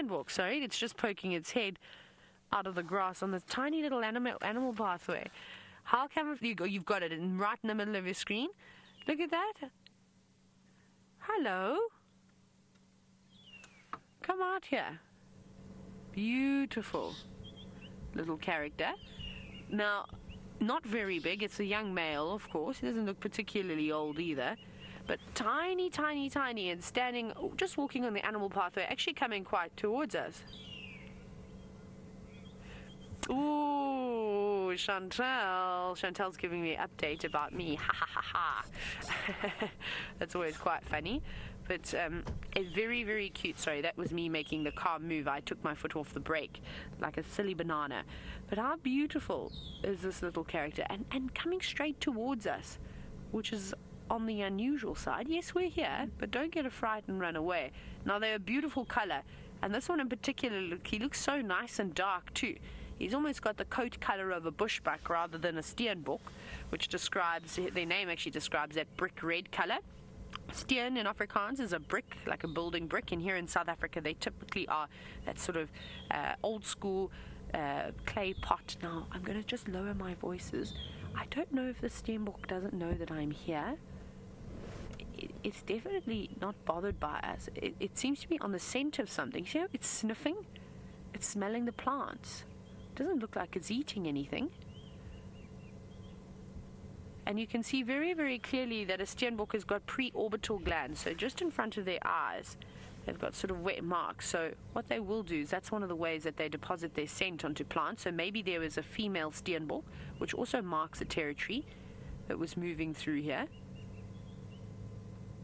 Steenbok, sorry, it's just poking its head out of the grass on this tiny little animal pathway. How come you've got it in right in the middle of your screen? Look at that. Hello. Come out here. Beautiful little character. Now, not very big. It's a young male, of course. He doesn't look particularly old either. But tiny, tiny, tiny, and standing, just walking on the animal pathway, actually coming quite towards us. Ooh, Chantel. Chantel's giving me an update about me. Ha ha ha ha. That's always quite funny. But a very, very cute, sorry, that was me making the car move. I took my foot off the brake like a silly banana. But how beautiful is this little character? And coming straight towards us, which is on the unusual side. Yes, we're here, but don't get a fright and run away. Now, they're a beautiful color. And this one in particular, look, he looks so nice and dark too. He's almost got the coat color of a bushbuck rather than a steenbok, which describes, their name actually describes that brick red color. Steen in Afrikaans is a brick, like a building brick, and here in South Africa they typically are that sort of old school clay pot. Now, I'm going to just lower my voices. I don't know if the steenbok doesn't know that I'm here. It's definitely not bothered by us. It seems to be on the scent of something. See how it's sniffing? It's smelling the plants. Doesn't look like it's eating anything. And you can see very, very clearly that a steenbok has got preorbital glands. So just in front of their eyes, they've got sort of wet marks. So what they will do is that's one of the ways that they deposit their scent onto plants. So maybe there was a female steenbok, which also marks a territory that was moving through here.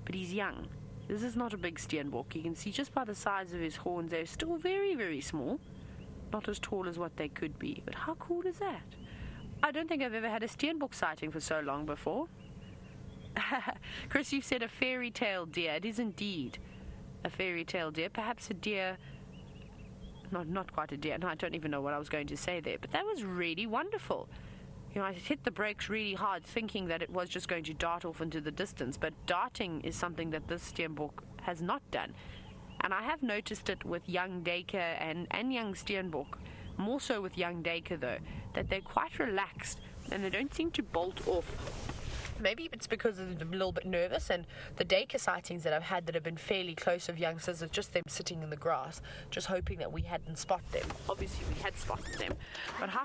But he's young. This is not a big steenbok. You can see just by the size of his horns, they're still very, very small. Not as tall as what they could be. But how cool is that? I don't think I've ever had a steenbok sighting for so long before. Chris, you've said a fairy tale deer. It is indeed a fairy tale deer. Perhaps a deer, not quite a deer. No, I don't even know what I was going to say there. But that was really wonderful. You know, I hit the brakes really hard thinking that it was just going to dart off into the distance. But darting is something that this steenbok has not done. And I have noticed it with young Duiker and young steenbok. More so with young Duiker though, that they're quite relaxed and they don't seem to bolt off. Maybe it's because they're a little bit nervous, and the Duiker sightings that I've had that have been fairly close of youngsters is just them sitting in the grass, just hoping that we hadn't spotted them. Obviously we had spotted them, but how